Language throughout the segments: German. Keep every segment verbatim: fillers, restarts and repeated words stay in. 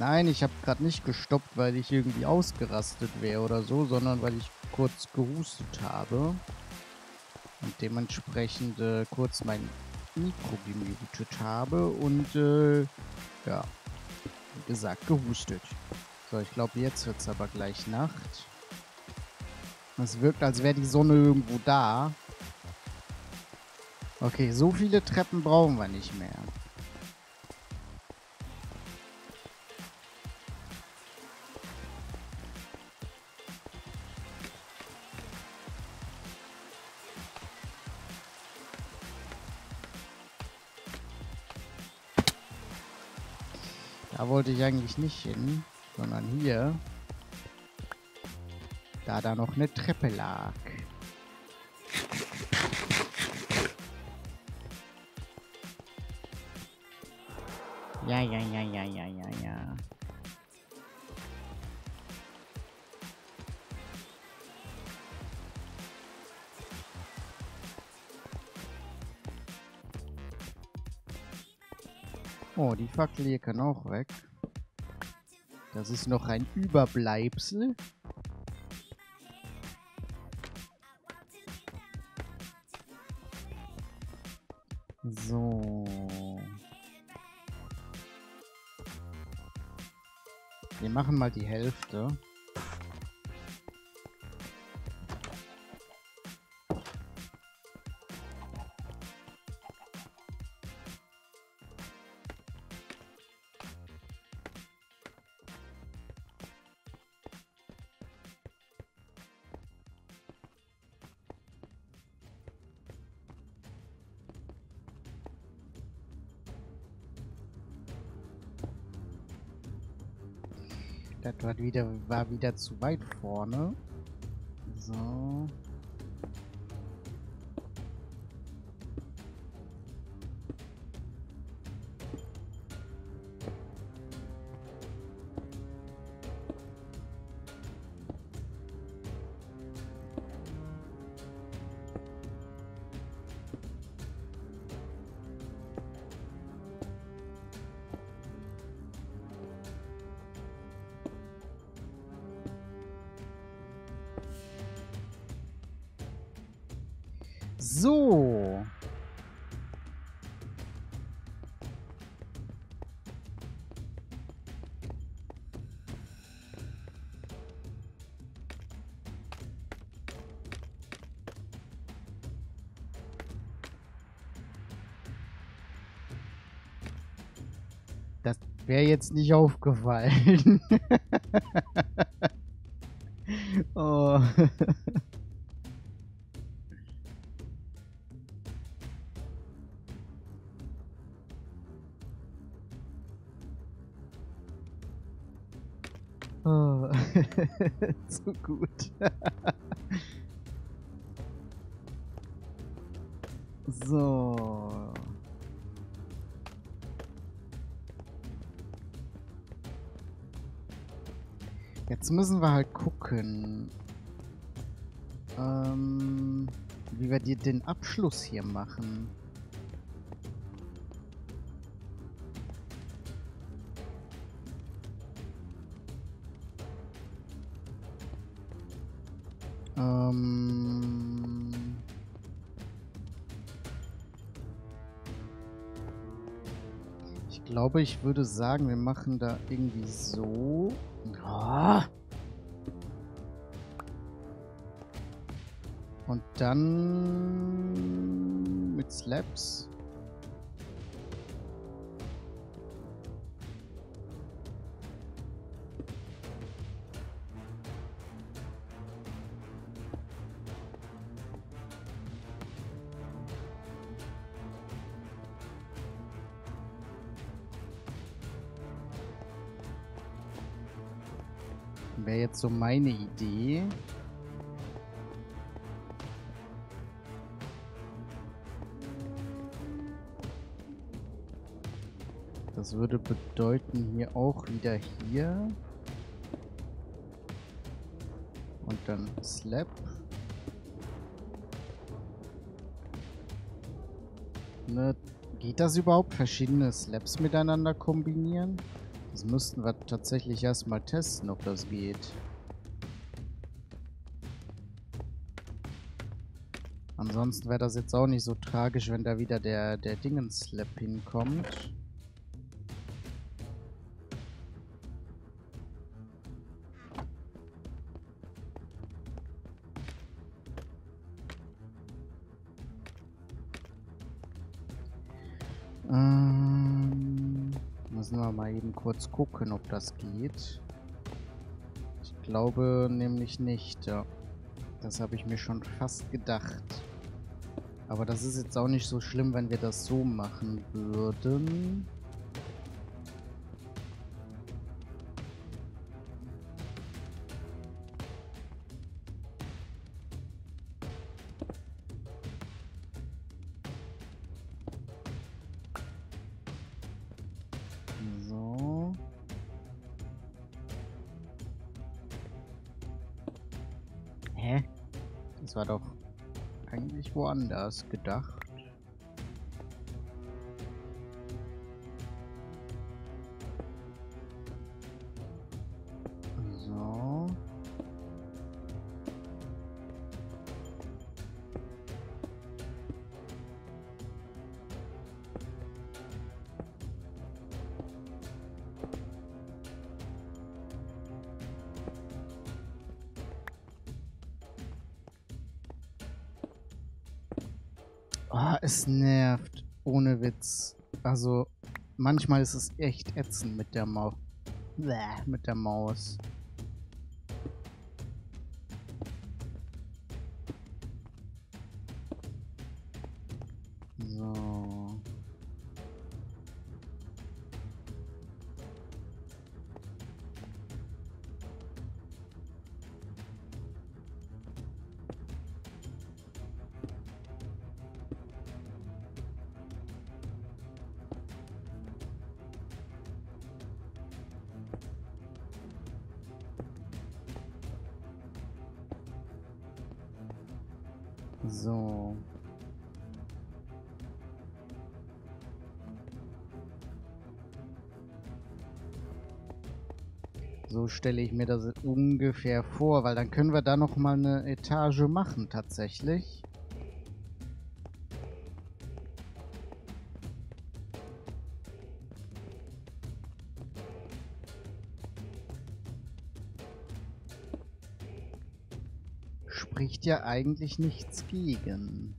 Nein, ich habe gerade nicht gestoppt, weil ich irgendwie ausgerastet wäre oder so, sondern weil ich kurz gehustet habe und dementsprechend äh, kurz mein Mikro gemutet habe und äh, ja, wie gesagt, gehustet. So, ich glaube, jetzt wird es aber gleich Nacht. Es wirkt, als wäre die Sonne irgendwo da. Okay, so viele Treppen brauchen wir nicht mehr. Da wollte ich eigentlich nicht hin, sondern hier, da da noch eine Treppe lag. Ja, ja, ja, ja, ja, ja, ja. Oh, die Fackel hier kann auch weg. Das ist noch ein Überbleibsel. So. Wir machen mal die Hälfte. Das war wieder, war wieder zu weit vorne. So. So. Das wäre jetzt nicht aufgefallen. Oh. So gut. So. Jetzt müssen wir halt gucken, ähm, wie wir die, den Abschluss hier machen. Ich glaube, ich würde sagen, wir machen da irgendwie so. Oh. Und dann mit Slabs. Wäre jetzt so meine Idee. Das würde bedeuten, hier auch wieder hier. Und dann Slab. Ne, geht das überhaupt? Verschiedene Slabs miteinander kombinieren? Das müssten wir tatsächlich erstmal testen, ob das geht. Ansonsten wäre das jetzt auch nicht so tragisch, wenn da wieder der, der Dingenslap hinkommt. Ähm, müssen wir mal eben kurz gucken, ob das geht. Ich glaube nämlich nicht, ja. Das habe ich mir schon fast gedacht. Aber das ist jetzt auch nicht so schlimm, wenn wir das so machen würden. So. Hä? Das war doch... eigentlich woanders gedacht. So. Ah, es nervt. Ohne Witz. Also, manchmal ist es echt ätzend mit der Maus. Mit der Maus. So. So. So stelle ich mir das ungefähr vor, weil dann können wir da nochmal eine Etage machen tatsächlich. Spricht ja eigentlich nichts gegen.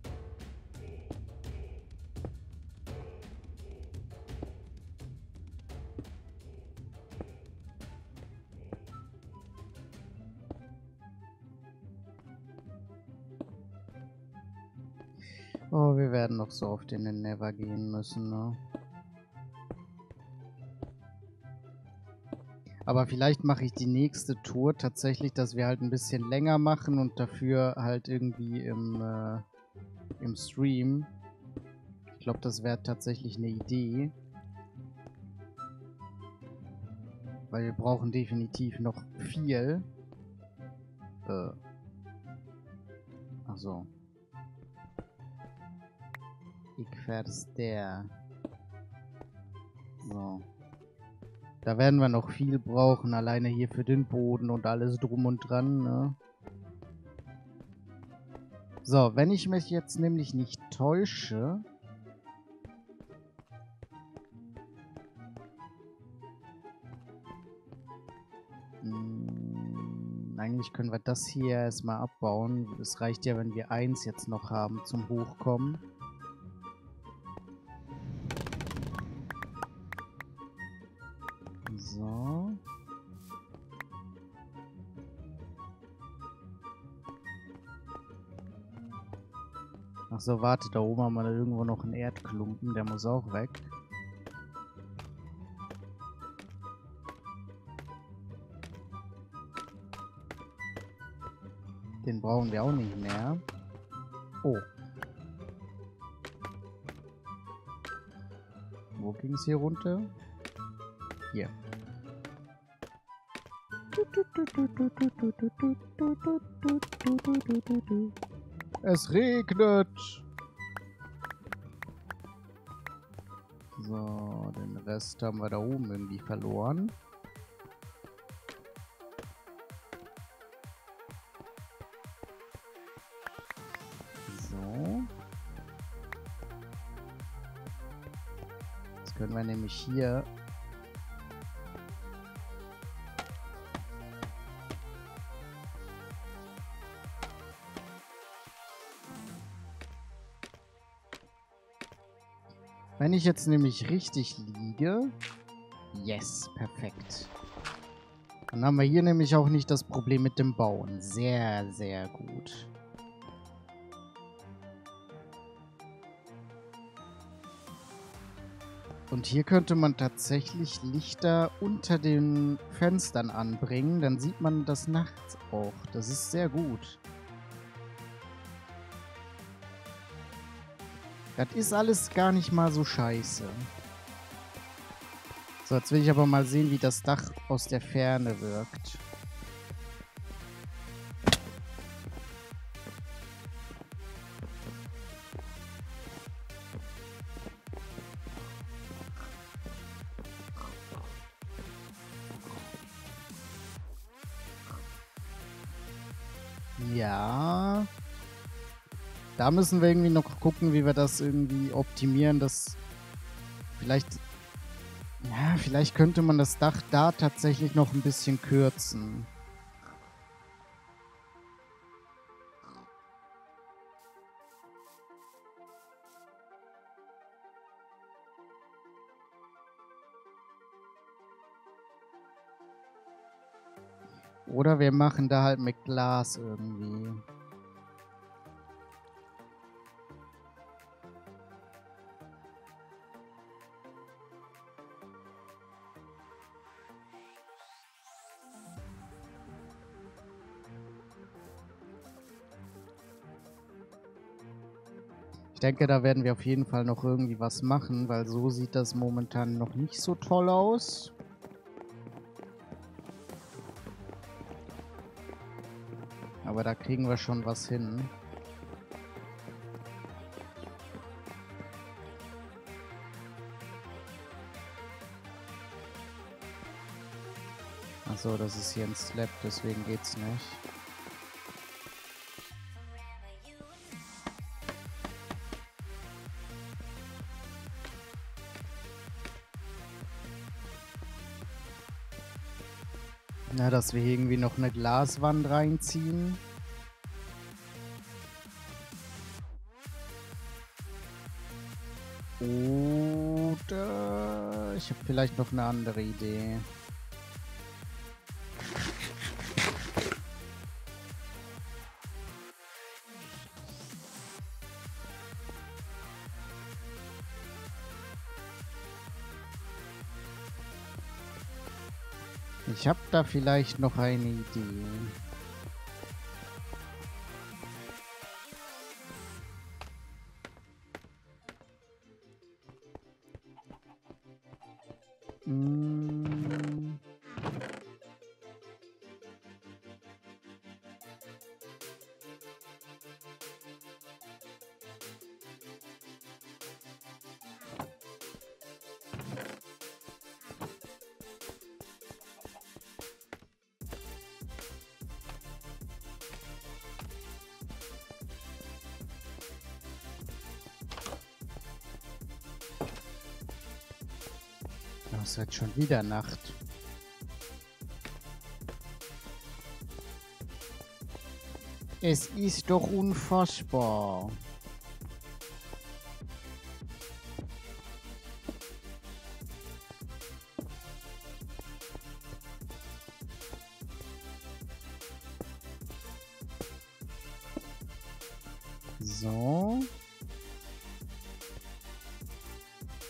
Oh, wir werden noch so oft in den Never gehen müssen, ne? Aber vielleicht mache ich die nächste Tour tatsächlich, dass wir halt ein bisschen länger machen und dafür halt irgendwie im, äh, im Stream. Ich glaube, das wäre tatsächlich eine Idee. Weil wir brauchen definitiv noch viel. Äh. Ach so. Ich verstehe. So. Da werden wir noch viel brauchen, alleine hier für den Boden und alles drum und dran, ne? So, wenn ich mich jetzt nämlich nicht täusche... Mh, eigentlich können wir das hier erstmal abbauen. Es reicht ja, wenn wir eins jetzt noch haben zum Hochkommen. So. Ach so, warte, da oben haben wir irgendwo noch einen Erdklumpen, der muss auch weg. Den brauchen wir auch nicht mehr. Oh. Wo ging es hier runter? Hier. Es regnet. So, den Rest haben wir da oben irgendwie verloren. So. Jetzt können wir nämlich hier... Wenn ich jetzt nämlich richtig liege, yes, perfekt. Dann haben wir hier nämlich auch nicht das Problem mit dem Bauen. Sehr, sehr gut. Und hier könnte man tatsächlich Lichter unter den Fenstern anbringen. Dann sieht man das nachts auch. Das ist sehr gut. Das ist alles gar nicht mal so scheiße. So, jetzt will ich aber mal sehen, wie das Dach aus der Ferne wirkt. Ja... Da müssen wir irgendwie noch gucken, wie wir das irgendwie optimieren, dass vielleicht, ja, vielleicht könnte man das Dach da tatsächlich noch ein bisschen kürzen. Oder wir machen da halt mit Glas irgendwie. Ich denke, da werden wir auf jeden Fall noch irgendwie was machen, weil so sieht das momentan noch nicht so toll aus. Aber da kriegen wir schon was hin. Achso, das ist hier ein Slab, deswegen geht's nicht. Ja, dass wir hier irgendwie noch eine Glaswand reinziehen. Oder ich habe vielleicht noch eine andere Idee. Ich habe da vielleicht noch eine Idee. Hm. Es wird schon wieder Nacht. Es ist doch unfassbar. So.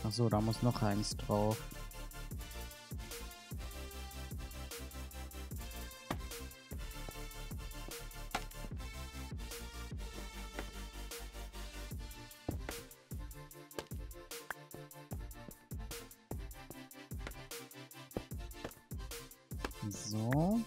Achso, da muss noch eins drauf. So.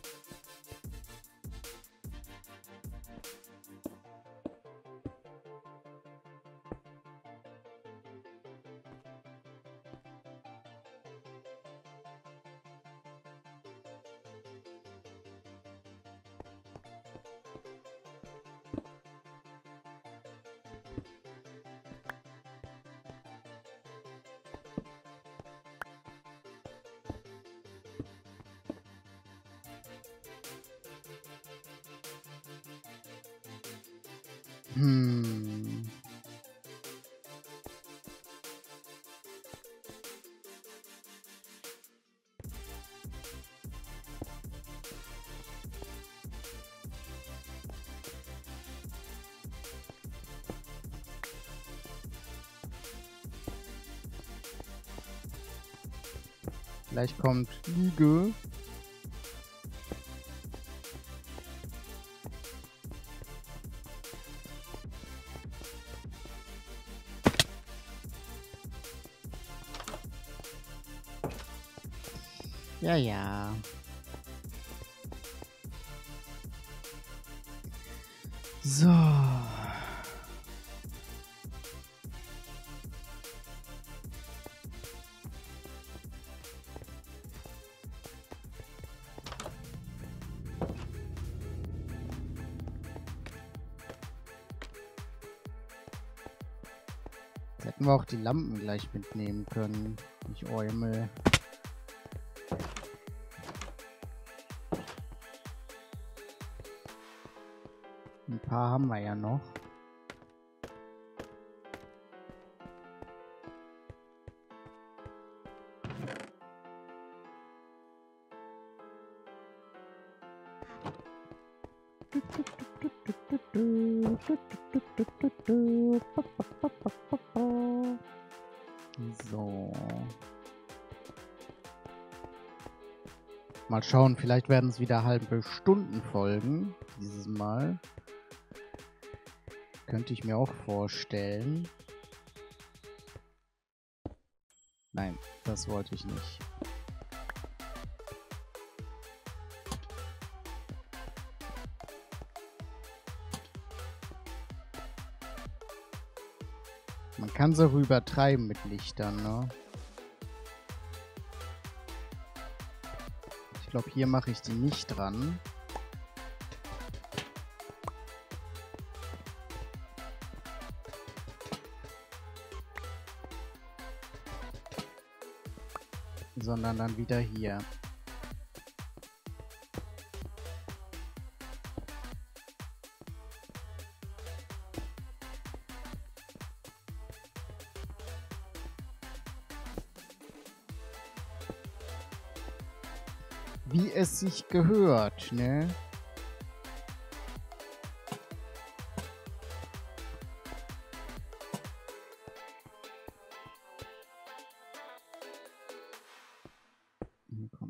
Hm. Vielleicht kommt Igel. Ja, ja. So. Jetzt hätten wir auch die Lampen gleich mitnehmen können. Ich Eumel. Ein paar haben wir ja noch. So. Mal schauen, vielleicht werden es wieder halbe Stunden Folgen dieses Mal. Könnte ich mir auch vorstellen. Nein, das wollte ich nicht. Man kann so rübertreiben mit Lichtern, ne? Ich glaube, hier mache ich die nicht dran. Sondern dann wieder hier. Wie es sich gehört, ne?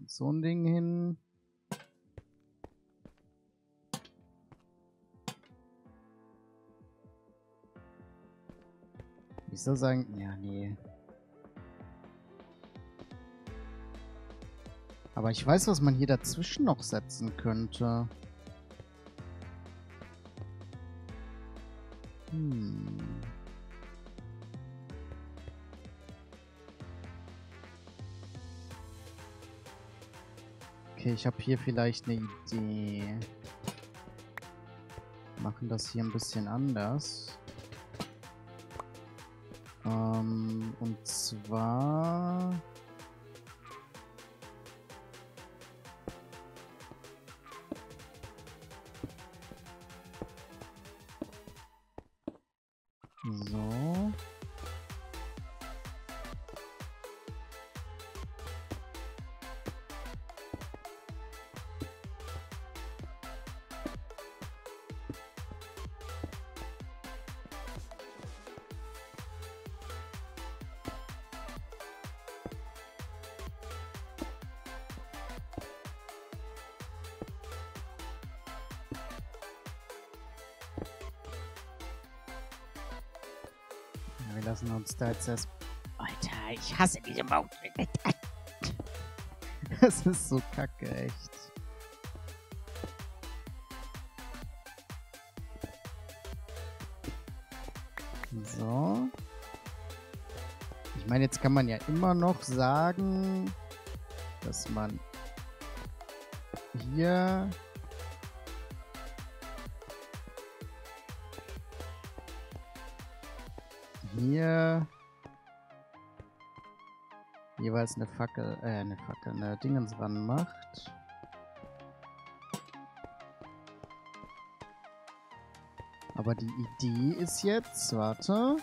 So ein Ding hin. Ich soll sagen, ja, nee. Aber ich weiß, was man hier dazwischen noch setzen könnte. Hm. Okay, ich habe hier vielleicht eine Idee. Wir machen das hier ein bisschen anders. Ähm, und zwar... So... Wir lassen uns da jetzt erst... Alter, ich hasse diese Maus. Das ist so kacke, echt. So. Ich meine, jetzt kann man ja immer noch sagen, dass man hier... hier jeweils eine Fackel, äh, eine Fackel, eine Dingens ran macht. Aber die Idee ist jetzt, warte.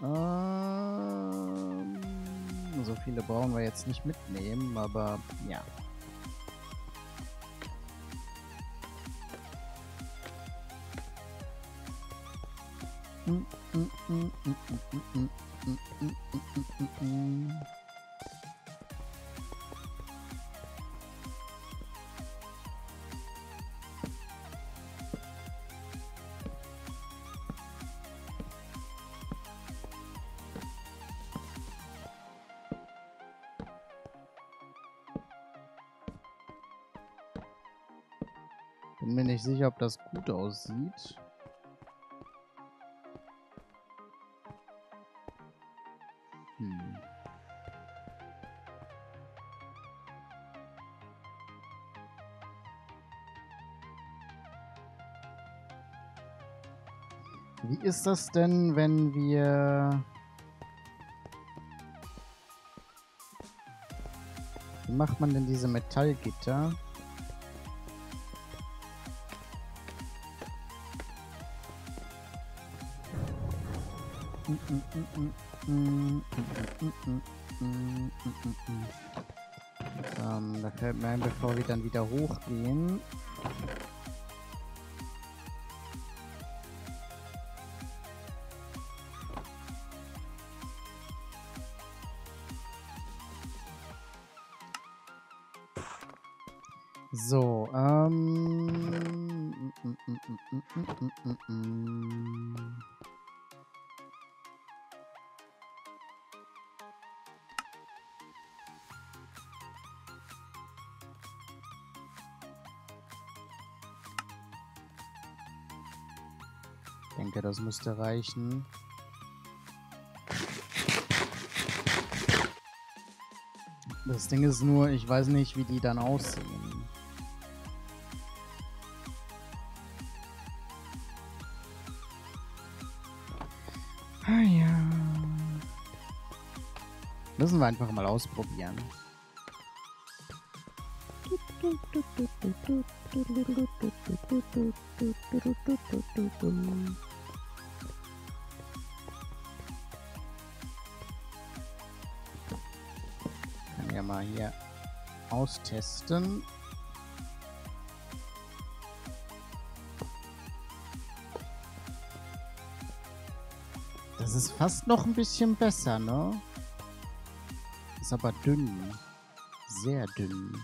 Ähm, so viele brauchen wir jetzt nicht mitnehmen, aber ja. Mm, mm, mm, mm, mm, mm, mm, mm, mm, mm, mm. Bin mir nicht sicher, ob das gut aussieht. Hm. Wie ist das denn, wenn wir... Wie macht man denn diese Metallgitter? Ähm, da fällt mir ein, bevor wir dann wieder hochgehen. So, ähm... Ich denke, das müsste reichen. Das Ding ist nur, ich weiß nicht, wie die dann aussehen. Ah ja. Müssen wir einfach mal ausprobieren. Kann ja mal hier austesten. Das ist fast noch ein bisschen besser, ne? Ist aber dünn. Sehr dünn.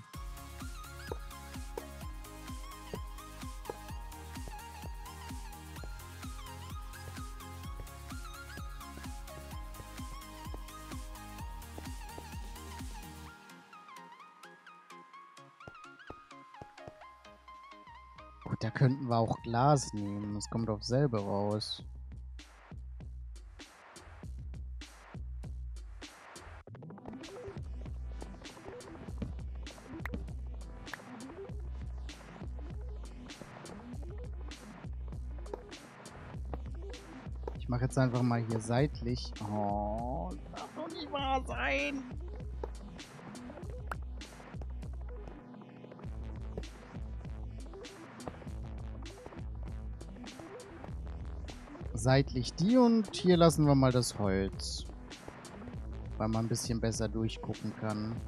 Da könnten wir auch Glas nehmen. Das kommt doch selber raus. Ich mache jetzt einfach mal hier seitlich. Oh, das darf doch nicht wahr sein. Seitlich die und hier lassen wir mal das Holz, weil man ein bisschen besser durchgucken kann.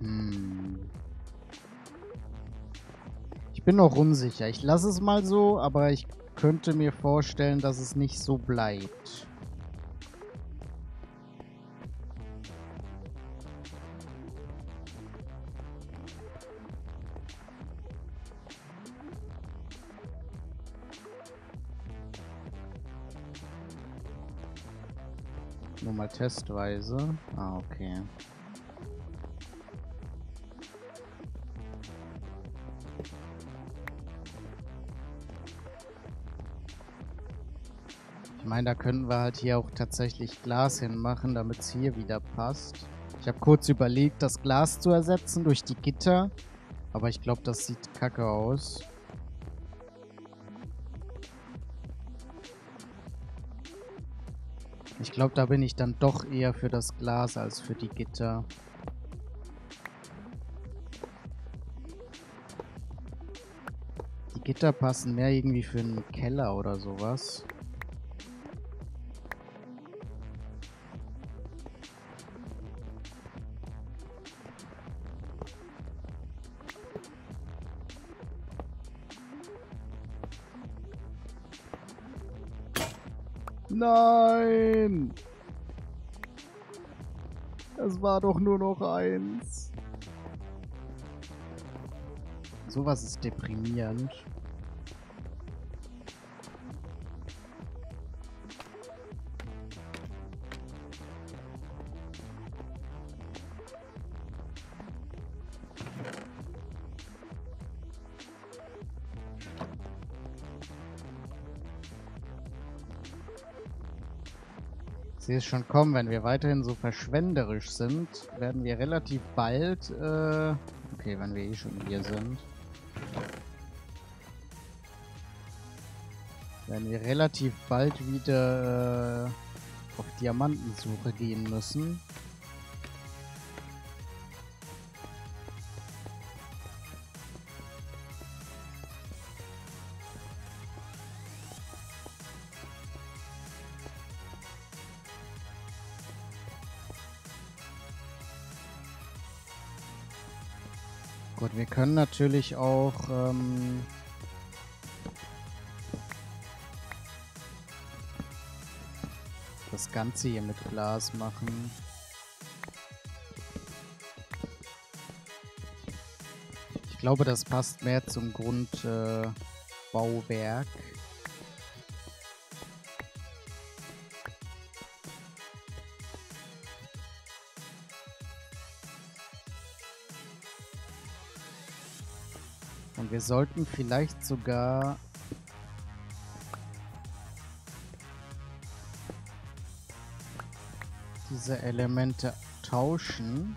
Hm. Ich bin noch unsicher. Ich lasse es mal so, aber ich könnte mir vorstellen, dass es nicht so bleibt. Nur mal testweise. Ah, okay. Ich meine, da können wir halt hier auch tatsächlich Glas hinmachen, damit es hier wieder passt. Ich habe kurz überlegt, das Glas zu ersetzen durch die Gitter. Aber ich glaube, das sieht kacke aus. Ich glaube, da bin ich dann doch eher für das Glas als für die Gitter. Die Gitter passen mehr irgendwie für einen Keller oder sowas. Nein! Es war doch nur noch eins. Sowas ist deprimierend. Sie ist schon kommen, wenn wir weiterhin so verschwenderisch sind, werden wir relativ bald, äh, okay, wenn wir eh schon hier sind, werden wir relativ bald wieder äh, auf Diamantensuche gehen müssen. Gut, wir können natürlich auch ähm, das Ganze hier mit Glas machen. Ich glaube, das passt mehr zum Grundbauwerk. Äh, Wir sollten vielleicht sogar diese Elemente tauschen.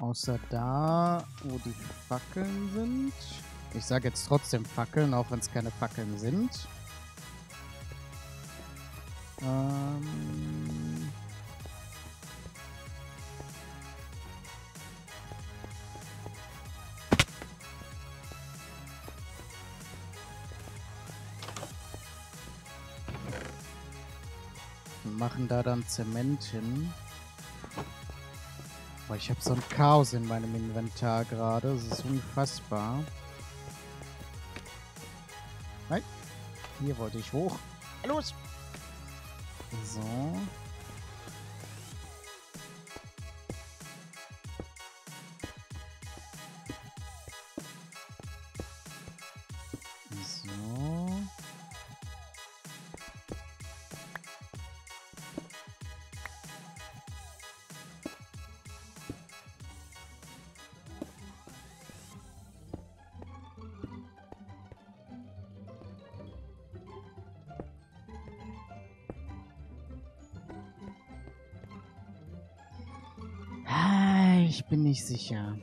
Außer da, wo die Fackeln sind. Ich sage jetzt trotzdem Fackeln, auch wenn es keine Fackeln sind. Ähm Wir machen da dann Zement hin. Ich habe so ein Chaos in meinem Inventar gerade. Es ist unfassbar. Nein. Hier wollte ich hoch. Los! So. So. Ich bin nicht sicher.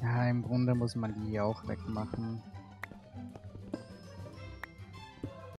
Ja, im Grunde muss man die auch wegmachen.